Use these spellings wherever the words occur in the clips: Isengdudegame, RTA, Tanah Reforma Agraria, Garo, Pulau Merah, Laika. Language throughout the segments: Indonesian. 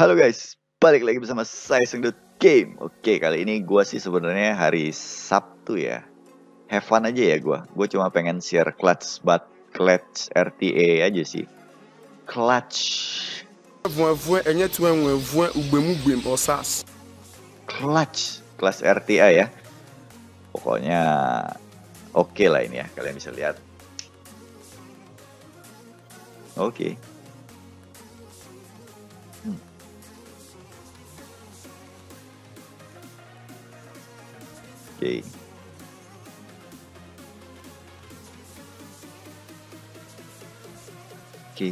Halo guys, balik lagi bersama saya Isengdudegame. Oke, kali ini gue sih sebenarnya hari Sabtu ya. Have fun aja ya gue cuma pengen share clutch RTA aja sih. Clutch. Clutch, kelas RTA ya. Pokoknya oke lah ini ya, kalian bisa lihat. Oke. Oke. Oke.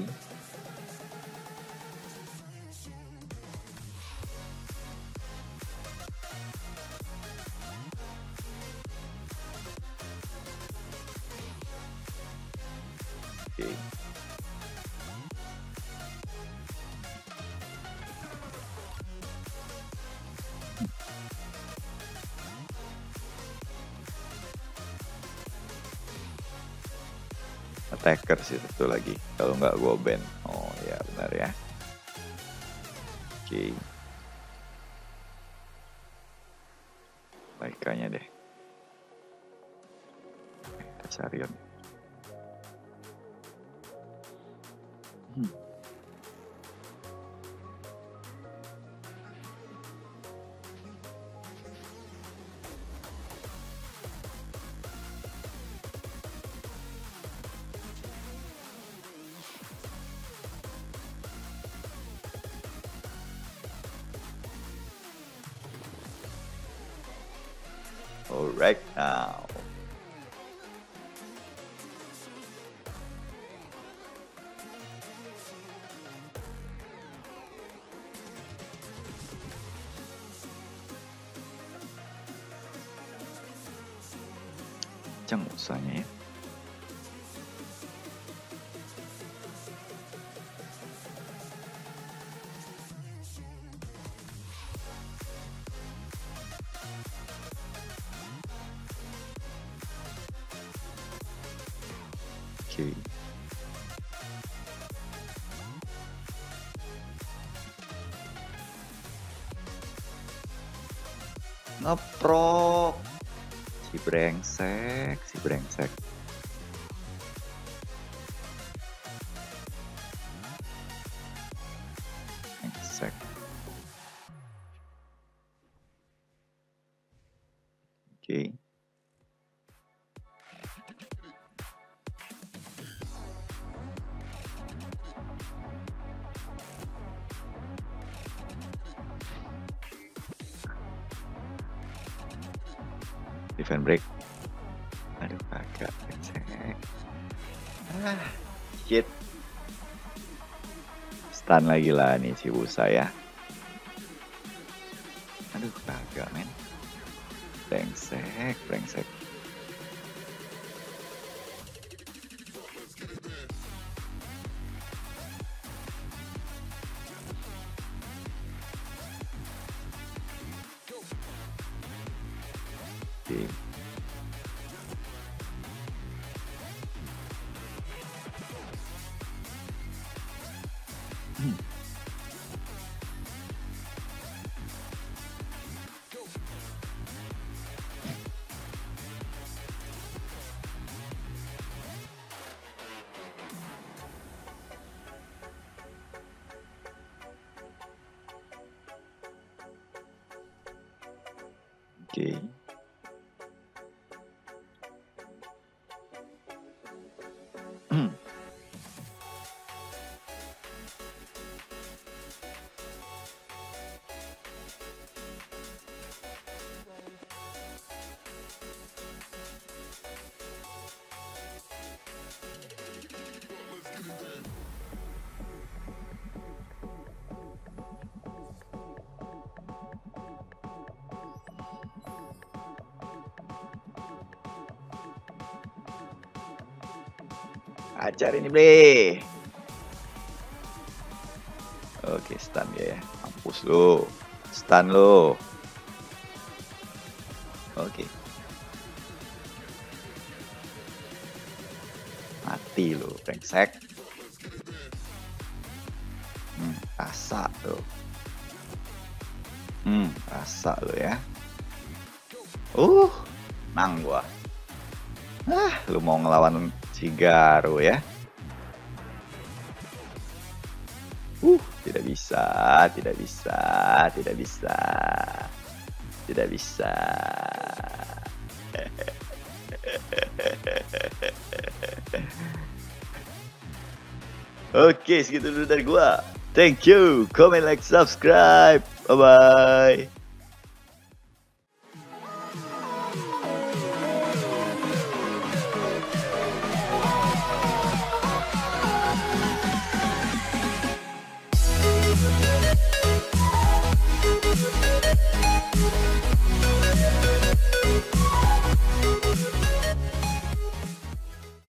Attacker sih satu lagi, kalau nggak gue ban. Oh ya benar ya. Oke, laikanya deh carian. Alright now. Kencang usahanya ya. Oke. Ngeprok si brengsek. Oke. Defend break. Aduh agak pencet. Shit. Stun lagi lah nih si Busa ya. Aduh agak men. Brengsek. Oke. Ajar ini bre. Oke, stun dia ya. Mampus lo. Stun lo. Oke. Mati lo, brengsek. Rasa lo. Rasa lo ya. Nang gua. Lu mau ngelawan si Garo ya? Tidak bisa, tidak bisa, tidak bisa, tidak bisa. Oke, segitu dulu dari gua. Thank you, comment, like, subscribe. Bye bye.